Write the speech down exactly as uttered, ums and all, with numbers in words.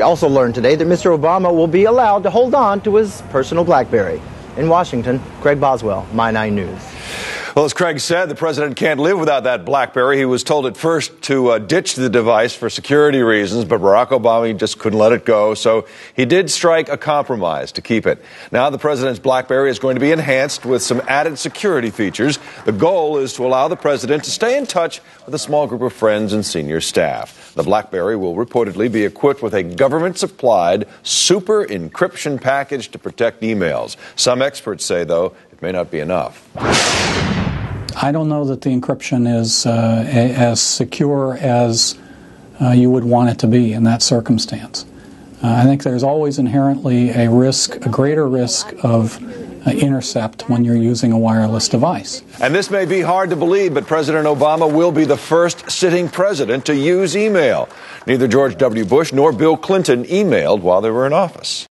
We also learned today that Mister Obama will be allowed to hold on to his personal BlackBerry. In Washington, Craig Boswell, My nine News. Well, as Craig said, the president can't live without that BlackBerry. He was told at first to uh, ditch the device for security reasons, but Barack Obama just couldn't let it go, so he did strike a compromise to keep it. Now the president's BlackBerry is going to be enhanced with some added security features. The goal is to allow the president to stay in touch with a small group of friends and senior staff. The BlackBerry will reportedly be equipped with a government-supplied super encryption package to protect emails. Some experts say, though, it may not be enough. I don't know that the encryption is uh, a, as secure as uh, you would want it to be in that circumstance. Uh, I think there's always inherently a risk, a greater risk of uh, intercept when you're using a wireless device. And this may be hard to believe, but President Obama will be the first sitting president to use email. Neither George W. Bush nor Bill Clinton emailed while they were in office.